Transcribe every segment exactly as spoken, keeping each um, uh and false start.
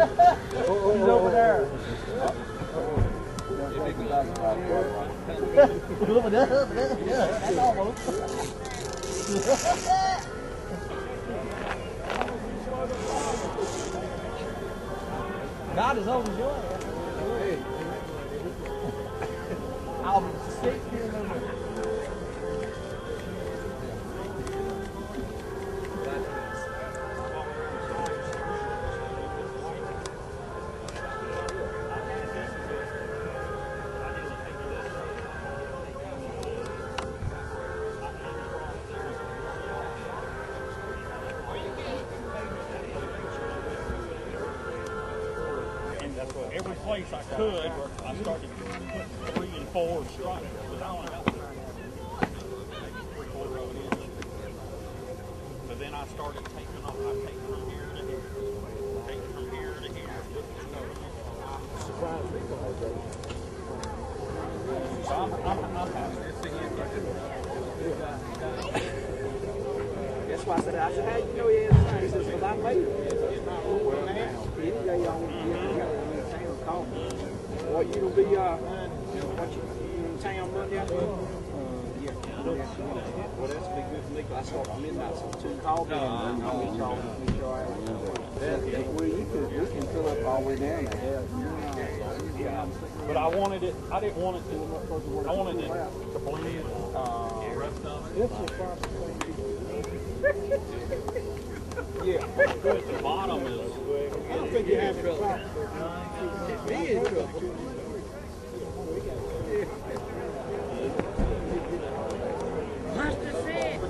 He's over there. Over there. That's almost. God is overjoyed. I'll be sick here in a minute. Every place I could, I started putting three and four stripes. But I only got three quarter of an inch. But then I started taking off. I take from here to here, take from here to here. Surprised me all day. So I'm, I'm, I'm happy. That's why I said, I said, how you know he has time? He says, because I paid him. It's not over now. Any day y'all want to get together. What you will be, uh, what you in town Monday afternoon? Yeah. Well, that's big good for me because I start at midnight, so two call me and I'll be calling to make sure I have. We can fill up all the way down there. Yeah. But I wanted it, I didn't want it to, I wanted it to blend in. Uh, yeah. But the bottom is, I don't think you have it up. He is trouble. Master said.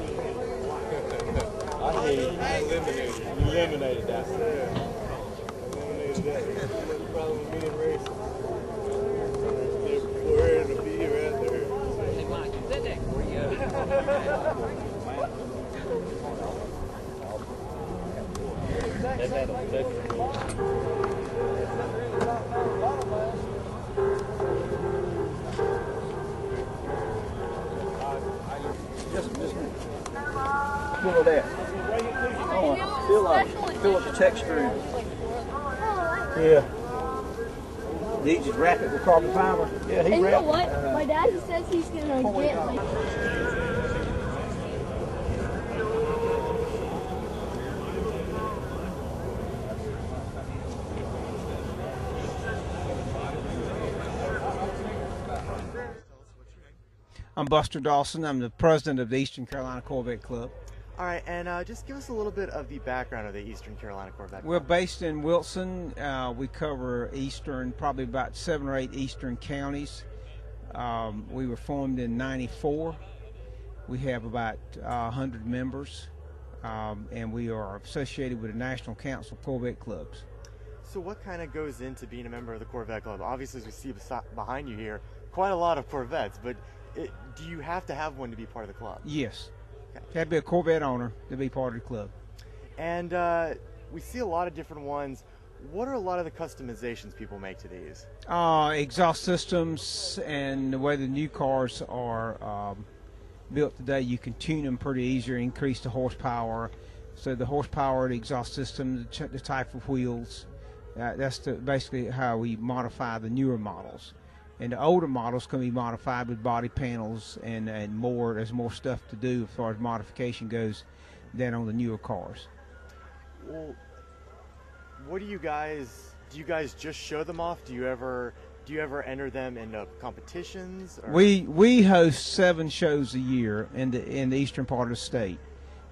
I hate eliminated. Eliminated that. Eliminated that. That's the problem with being racist. We're here to be here out there. Hey, Mike, is that that for you? That's that. Feel that. Oh, feel up, feel up the texture. Yeah. Did you just wrap it with carbon fiber? Yeah, he and wrapped it. And you know what? Uh, My dad says he's gonna oh, get like. I'm Buster Dawson. I'm the president of the Eastern Carolina Corvette Club. All right, and uh, just give us a little bit of the background of the Eastern Carolina Corvette Club. We're based in Wilson. Uh, we cover eastern, probably about seven or eight eastern counties. Um, we were formed in ninety-four. We have about uh, one hundred members, um, and we are associated with the National Council of Corvette Clubs. So what kind of goes into being a member of the Corvette Club? Obviously, as we see behind you here, quite a lot of Corvettes, but it, do you have to have one to be part of the club? Yes. Okay. Had to be a Corvette owner to be part of the club. And uh, we see a lot of different ones. What are a lot of the customizations people make to these? Uh, exhaust systems and the way the new cars are um, built today, you can tune them pretty easy, increase the horsepower. So the horsepower, the exhaust system, the, the type of wheels, uh, that's the, basically how we modify the newer models. And the older models can be modified with body panels and, and more. There's more stuff to do as far as modification goes than on the newer cars. Well, what do you guys, do you guys just show them off? Do you ever, do you ever enter them in uh, competitions? Or? We, we host seven shows a year in the, in the eastern part of the state.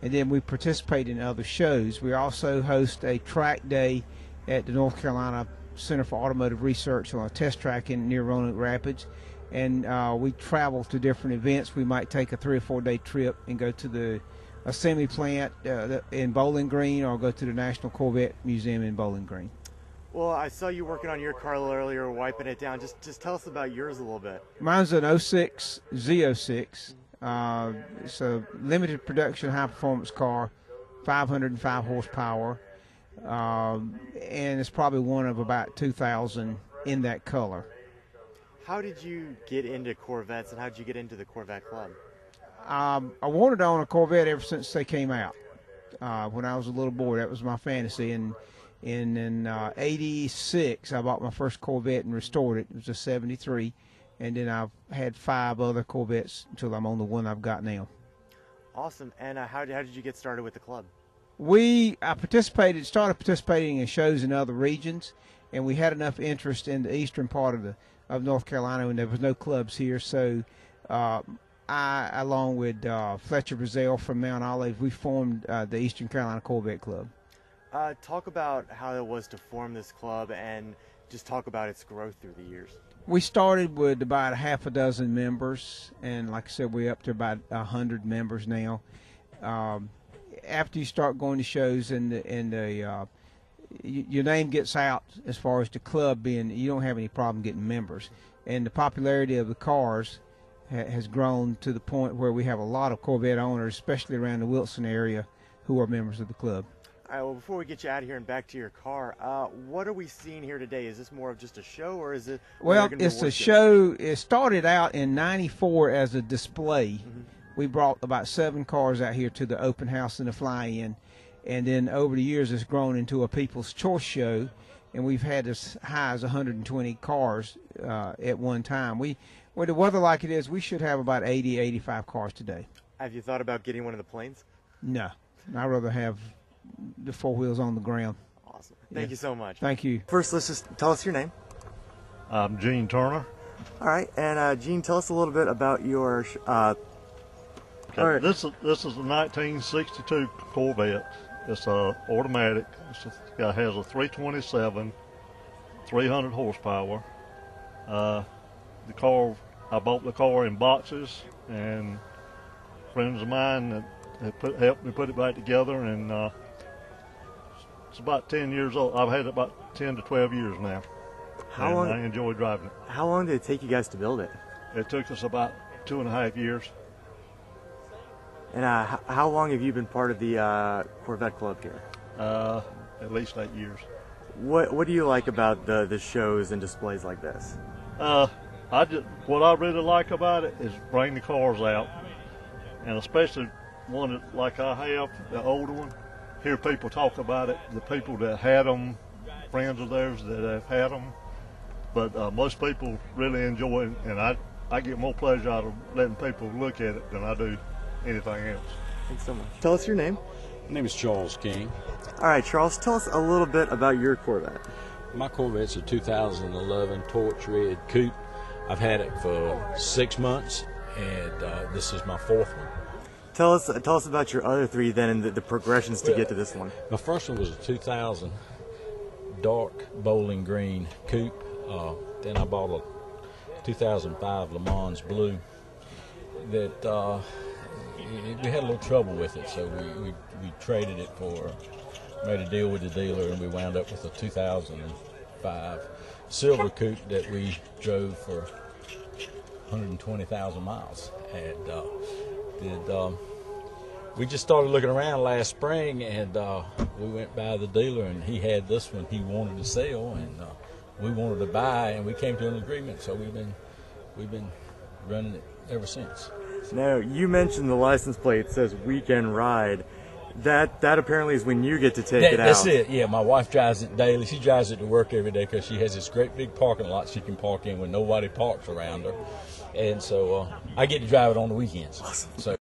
And then we participate in other shows. We also host a track day at the North Carolina Center for Automotive Research on a test track in near Roanoke Rapids, and uh, we travel to different events. We might take a three or four day trip and go to the assembly plant uh, in Bowling Green, or go to the National Corvette Museum in Bowling Green. Well, I saw you working on your car earlier, wiping it down. Just, just tell us about yours a little bit. Mine's an oh six Z oh six. Uh, it's a limited production high performance car, five hundred and five horsepower. Um, and it's probably one of about two thousand in that color. How did you get into Corvettes, and how did you get into the Corvette Club? Um, I wanted to own a Corvette ever since they came out. Uh, when I was a little boy, that was my fantasy, and And in uh, eighty-six, I bought my first Corvette and restored it. It was a seventy-three. And then I've had five other Corvettes until I'm on the one I've got now. Awesome. And uh, how, did, how did you get started with the club? We I participated, started participating in shows in other regions, and we had enough interest in the eastern part of the of North Carolina when there was no clubs here. So uh, I, along with uh, Fletcher Brazil from Mount Olive, we formed uh, the Eastern Carolina Corvette Club. Uh, talk about how it was to form this club and just talk about its growth through the years. We started with about a half a dozen members, and like I said, we're up to about one hundred members now. Um, after you start going to shows and the, and the uh, y your name gets out as far as the club being, you don't have any problem getting members. And the popularity of the cars ha has grown to the point where we have a lot of Corvette owners, especially around the Wilson area, who are members of the club. All right, well, before we get you out of here and back to your car, uh, what are we seeing here today? Is this more of just a show, or is it? Well, it's a show. It started out in ninety-four as a display. Mm-hmm. We brought about seven cars out here to the open house and the fly-in, and then over the years it's grown into a People's Choice show, and we've had as high as one hundred twenty cars uh, at one time. We, with the weather like it is, we should have about eighty, eighty-five cars today. Have you thought about getting one of the planes? No, I'd rather have the four wheels on the ground. Awesome. Thank yeah. you so much. Thank you. First, let's just tell us your name. I'm Gene Turner. All right, and uh, Gene, tell us a little bit about your. Uh, okay. All right. This is this is a nineteen sixty-two Corvette. It's a automatic. It's a, it has a three twenty-seven, three hundred horsepower. Uh, the car I bought the car in boxes, and friends of mine that, that put helped me put it back together and. Uh, It's about ten years old. I've had it about ten to twelve years now. How long? I enjoy driving it. How long did it take you guys to build it? It took us about two and a half years. And uh, how long have you been part of the uh, Corvette Club here? Uh, at least eight years. What What do you like about the the shows and displays like this? Uh, I just what I really like about it is bring the cars out, and especially one that, like I have, the older one. Hear people talk about it, the people that had them, friends of theirs that have had them. But uh, most people really enjoy it, and I, I get more pleasure out of letting people look at it than I do anything else. Thanks so much. Tell us your name. My name is Charles King. All right, Charles, tell us a little bit about your Corvette. My Corvette's a two thousand eleven Torch Red Coupe. I've had it for six months, and uh, this is my fourth one. Tell us, tell us about your other three then and the, the progressions to well, get to this one. My first one was a two thousand dark Bowling Green coupe. Uh, then I bought a two thousand five Le Mans Blue that uh, we had a little trouble with it, so we, we, we traded it for, made a deal with the dealer, and we wound up with a two thousand five silver coupe that we drove for one hundred twenty thousand miles. And uh, did, um, we just started looking around last spring, and uh, we went by the dealer, and he had this one he wanted to sell, and uh, we wanted to buy, and we came to an agreement. So we've been we've been running it ever since. Now you mentioned the license plate says weekend ride. That that apparently is when you get to take that, it that's out. That's it. Yeah, my wife drives it daily. She drives it to work every day because she has this great big parking lot she can park in when nobody parks around her. And so uh, I get to drive it on the weekends. Awesome. So